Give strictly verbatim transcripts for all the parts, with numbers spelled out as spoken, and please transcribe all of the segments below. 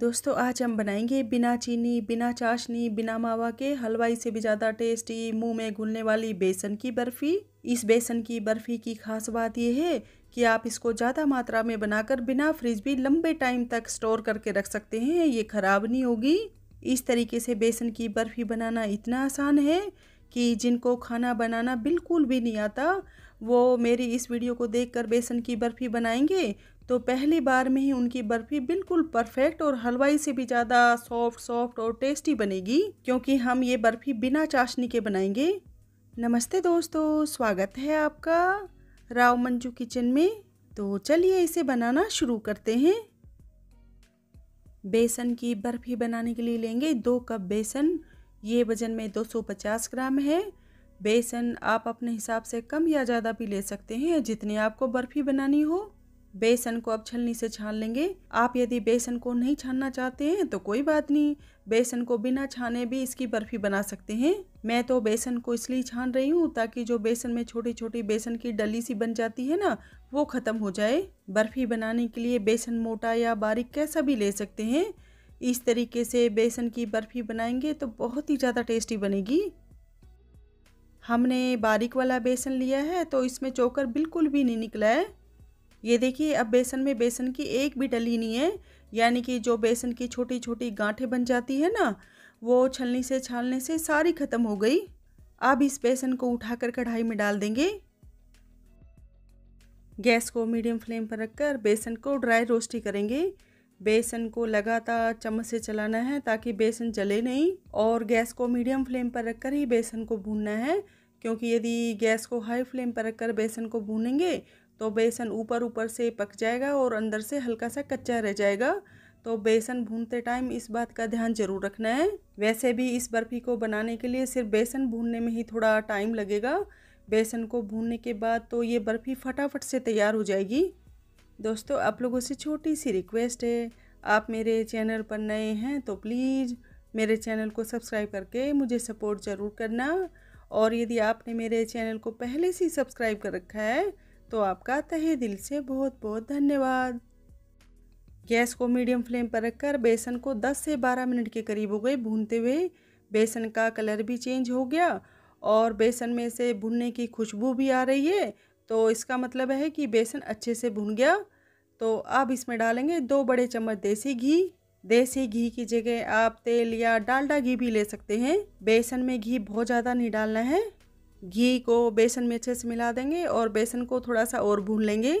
दोस्तों आज हम बनाएंगे बिना चीनी, बिना चाशनी, बिना मावा के हलवाई से भी ज़्यादा टेस्टी मुंह में घुलने वाली बेसन की बर्फ़ी। इस बेसन की बर्फ़ी की खास बात यह है कि आप इसको ज़्यादा मात्रा में बनाकर बिना फ्रिज भी लंबे टाइम तक स्टोर करके रख सकते हैं, ये ख़राब नहीं होगी। इस तरीके से बेसन की बर्फ़ी बनाना इतना आसान है कि जिनको खाना बनाना बिल्कुल भी नहीं आता वो मेरी इस वीडियो को देखकर बेसन की बर्फ़ी बनाएंगे तो पहली बार में ही उनकी बर्फ़ी बिल्कुल परफेक्ट और हलवाई से भी ज़्यादा सॉफ्ट सॉफ्ट और टेस्टी बनेगी, क्योंकि हम ये बर्फ़ी बिना चाशनी के बनाएंगे। नमस्ते दोस्तों, स्वागत है आपका राव मंजू किचन में। तो चलिए इसे बनाना शुरू करते हैं। बेसन की बर्फ़ी बनाने के लिए लेंगे दो कप बेसन, ये वज़न में दो सौ पचास ग्राम है। बेसन आप अपने हिसाब से कम या ज़्यादा भी ले सकते हैं, जितनी आपको बर्फ़ी बनानी हो। बेसन को अब छलनी से छान लेंगे। आप यदि बेसन को नहीं छानना चाहते हैं तो कोई बात नहीं, बेसन को बिना छाने भी इसकी बर्फ़ी बना सकते हैं। मैं तो बेसन को इसलिए छान रही हूँ ताकि जो बेसन में छोटी छोटी बेसन की डली सी बन जाती है ना, वो ख़त्म हो जाए। बर्फ़ी बनाने के लिए बेसन मोटा या बारीक कैसा भी ले सकते हैं। इस तरीके से बेसन की बर्फ़ी बनाएंगे तो बहुत ही ज़्यादा टेस्टी बनेगी। हमने बारीक वाला बेसन लिया है तो इसमें चोकर बिल्कुल भी नहीं निकला है। ये देखिए, अब बेसन में बेसन की एक भी डली नहीं है, यानी कि जो बेसन की छोटी छोटी गांठें बन जाती है ना, वो छलनी से छालने से सारी ख़त्म हो गई। अब इस बेसन को उठाकर कढ़ाई में डाल देंगे। गैस को मीडियम फ्लेम पर रखकर बेसन को ड्राई रोस्ट ही करेंगे। बेसन को लगातार चम्मच से चलाना है ताकि बेसन जले नहीं, और गैस को मीडियम फ्लेम पर रखकर ही बेसन को भूनना है, क्योंकि यदि गैस को हाई फ्लेम पर रखकर बेसन को भूनेंगे तो बेसन ऊपर ऊपर से पक जाएगा और अंदर से हल्का सा कच्चा रह जाएगा। तो बेसन भूनते टाइम इस बात का ध्यान जरूर रखना है। वैसे भी इस बर्फ़ी को बनाने के लिए सिर्फ बेसन भूनने में ही थोड़ा टाइम लगेगा। बेसन को भूनने के बाद तो ये बर्फ़ी फटाफट से तैयार हो जाएगी। दोस्तों, आप लोगों से छोटी सी रिक्वेस्ट है, आप मेरे चैनल पर नए हैं तो प्लीज़ मेरे चैनल को सब्सक्राइब करके मुझे सपोर्ट ज़रूर करना, और यदि आपने मेरे चैनल को पहले से ही सब्सक्राइब कर रखा है तो आपका तहे दिल से बहुत बहुत धन्यवाद। गैस को मीडियम फ्लेम पर रखकर बेसन को दस से बारह मिनट के करीब हो गए भूनते हुए। बेसन का कलर भी चेंज हो गया और बेसन में से भुनने की खुशबू भी आ रही है, तो इसका मतलब है कि बेसन अच्छे से भुन गया। तो अब इसमें डालेंगे दो बड़े चम्मच देसी घी। देसी घी की जगह आप तेल या डालडा घी भी ले सकते हैं। बेसन में घी बहुत ज़्यादा नहीं डालना है। घी को बेसन में अच्छे से मिला देंगे और बेसन को थोड़ा सा और भून लेंगे।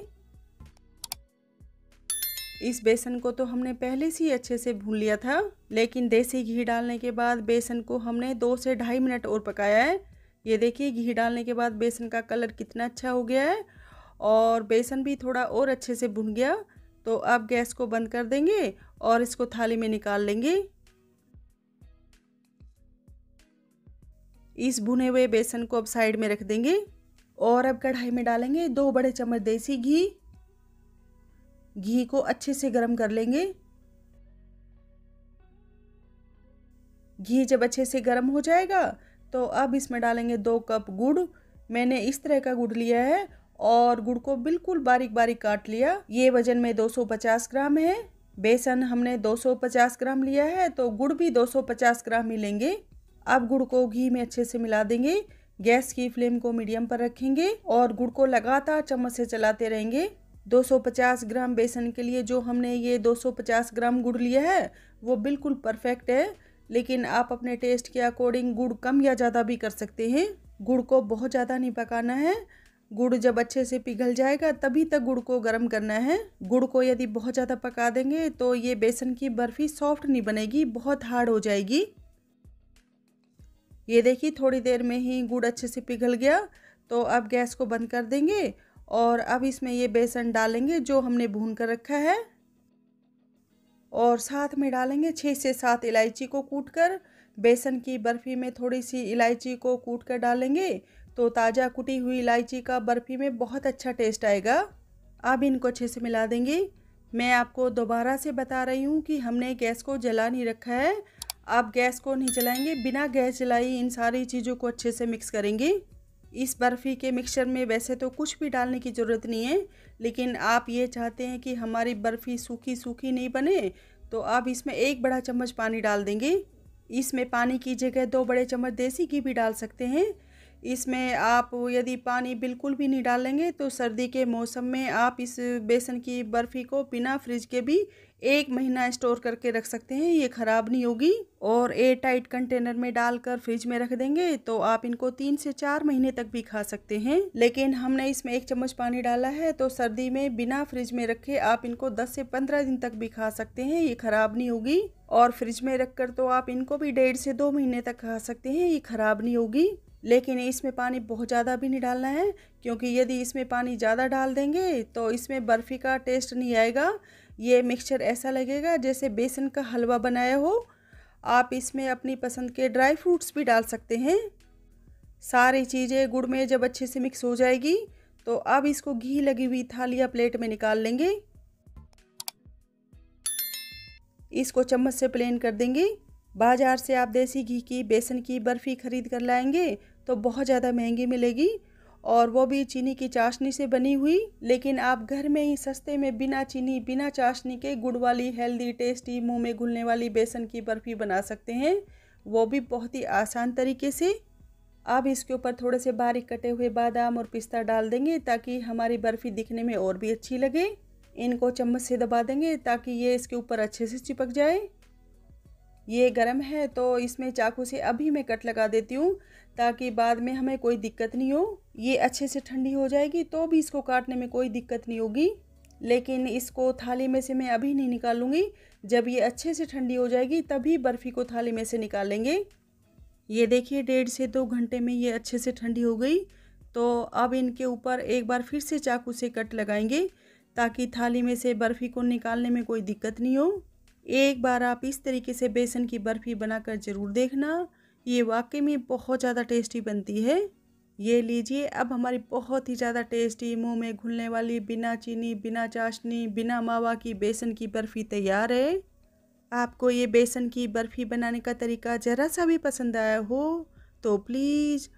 इस बेसन को तो हमने पहले से ही अच्छे से भून लिया था, लेकिन देसी घी डालने के बाद बेसन को हमने दो से ढाई मिनट और पकाया है। ये देखिए, घी डालने के बाद बेसन का कलर कितना अच्छा हो गया है और बेसन भी थोड़ा और अच्छे से भुन गया। तो अब गैस को बंद कर देंगे और इसको थाली में निकाल लेंगे। इस भुने हुए बेसन को अब साइड में रख देंगे, और अब कढ़ाई में डालेंगे दो बड़े चम्मच देसी घी। घी को अच्छे से गर्म कर लेंगे। घी जब अच्छे से गर्म हो जाएगा तो अब इसमें डालेंगे दो कप गुड़। मैंने इस तरह का गुड़ लिया है और गुड़ को बिल्कुल बारीक बारीक काट लिया। ये वजन में दो सौ पचास ग्राम है। बेसन हमने दो सौ पचास ग्राम लिया है तो गुड़ भी दो सौ पचास ग्राम ही लेंगे। अब गुड़ को घी में अच्छे से मिला देंगे। गैस की फ्लेम को मीडियम पर रखेंगे और गुड़ को लगातार चम्मच से चलाते रहेंगे। दो सौ पचास ग्राम बेसन के लिए जो हमने ये दो सौ पचास ग्राम गुड़ लिया है वो बिल्कुल परफेक्ट है, लेकिन आप अपने टेस्ट के अकॉर्डिंग गुड़ कम या ज़्यादा भी कर सकते हैं। गुड़ को बहुत ज़्यादा नहीं पकाना है। गुड़ जब अच्छे से पिघल जाएगा तभी तक गुड़ को गर्म करना है। गुड़ को यदि बहुत ज़्यादा पका देंगे तो ये बेसन की बर्फ़ी सॉफ्ट नहीं बनेगी, बहुत हार्ड हो जाएगी। ये देखिए, थोड़ी देर में ही गुड़ अच्छे से पिघल गया। तो अब गैस को बंद कर देंगे और अब इसमें ये बेसन डालेंगे जो हमने भून कर रखा है, और साथ में डालेंगे छः से सात इलायची को कूटकर। बेसन की बर्फ़ी में थोड़ी सी इलायची को कूटकर डालेंगे तो ताज़ा कुटी हुई इलायची का बर्फ़ी में बहुत अच्छा टेस्ट आएगा। अब इनको अच्छे से मिला देंगे। मैं आपको दोबारा से बता रही हूँ कि हमने गैस को जला नहीं रखा है। आप गैस को नहीं जलाएंगे, बिना गैस जलाई इन सारी चीज़ों को अच्छे से मिक्स करेंगे। इस बर्फ़ी के मिक्सचर में वैसे तो कुछ भी डालने की ज़रूरत नहीं है, लेकिन आप ये चाहते हैं कि हमारी बर्फ़ी सूखी सूखी नहीं बने तो अब इसमें एक बड़ा चम्मच पानी डाल देंगे। इसमें पानी की जगह दो बड़े चम्मच देसी घी भी डाल सकते हैं। इसमें आप यदि पानी बिल्कुल भी नहीं डालेंगे तो सर्दी के मौसम में आप इस बेसन की बर्फ़ी को बिना फ्रिज के भी एक महीना स्टोर करके रख सकते हैं, ये ख़राब नहीं होगी। और एयर टाइट कंटेनर में डालकर फ्रिज में रख देंगे तो आप इनको तीन से चार महीने तक भी खा सकते हैं। लेकिन हमने इसमें एक चम्मच पानी डाला है तो सर्दी में बिना फ्रिज में रखे आप इनको दस से पंद्रह दिन तक भी खा सकते हैं, ये ख़राब नहीं होगी। और फ्रिज में रखकर तो आप इनको भी डेढ़ से दो महीने तक खा सकते हैं, ये ख़राब नहीं होगी। लेकिन इसमें पानी बहुत ज़्यादा भी नहीं डालना है, क्योंकि यदि इसमें पानी ज़्यादा डाल देंगे तो इसमें बर्फ़ी का टेस्ट नहीं आएगा। ये मिक्सचर ऐसा लगेगा जैसे बेसन का हलवा बनाया हो। आप इसमें अपनी पसंद के ड्राई फ्रूट्स भी डाल सकते हैं। सारी चीज़ें गुड़ में जब अच्छे से मिक्स हो जाएगी तो अब इसको घी लगी हुई थाली या प्लेट में निकाल लेंगे। इसको चम्मच से प्लेन कर देंगे। बाज़ार से आप देसी घी की बेसन की बर्फ़ी खरीद कर लाएंगे तो बहुत ज़्यादा महंगी मिलेगी, और वो भी चीनी की चाशनी से बनी हुई। लेकिन आप घर में ही सस्ते में बिना चीनी बिना चाशनी के गुड़ वाली हेल्दी टेस्टी मुंह में घुलने वाली बेसन की बर्फ़ी बना सकते हैं, वो भी बहुत ही आसान तरीके से। अब इसके ऊपर थोड़े से बारीक कटे हुए बादाम और पिस्ता डाल देंगे ताकि हमारी बर्फ़ी दिखने में और भी अच्छी लगे। इनको चम्मच से दबा देंगे ताकि ये इसके ऊपर अच्छे से चिपक जाए। ये गरम है तो इसमें चाकू से अभी मैं कट लगा देती हूँ ताकि बाद में हमें कोई दिक्कत नहीं हो। ये अच्छे से ठंडी हो जाएगी तो भी इसको काटने में कोई दिक्कत नहीं होगी। लेकिन इसको थाली में से मैं अभी नहीं निकालूंगी, जब ये अच्छे से ठंडी हो जाएगी तभी बर्फ़ी को थाली में से निकालेंगे। ये देखिए डेढ़ से दो घंटे में ये अच्छे से ठंडी हो गई। तो अब इनके ऊपर एक बार फिर से चाकू से कट लगाएंगे ताकि थाली में से बर्फ़ी को निकालने में कोई दिक्कत नहीं हो। एक बार आप इस तरीके से बेसन की बर्फ़ी बनाकर ज़रूर देखना, ये वाकई में बहुत ज़्यादा टेस्टी बनती है। ये लीजिए, अब हमारी बहुत ही ज़्यादा टेस्टी मुंह में घुलने वाली बिना चीनी बिना चाशनी बिना मावा की बेसन की बर्फ़ी तैयार है। आपको ये बेसन की बर्फ़ी बनाने का तरीका ज़रा सा भी पसंद आया हो तो प्लीज़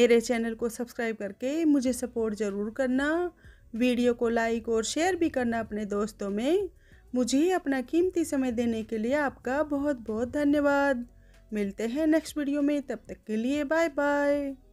मेरे चैनल को सब्सक्राइब करके मुझे सपोर्ट ज़रूर करना। वीडियो को लाइक और शेयर भी करना अपने दोस्तों में। मुझे अपना कीमती समय देने के लिए आपका बहुत बहुत धन्यवाद। मिलते हैं नेक्स्ट वीडियो में, तब तक के लिए बाय बाय।